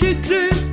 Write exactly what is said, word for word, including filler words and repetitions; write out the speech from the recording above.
Şükrü.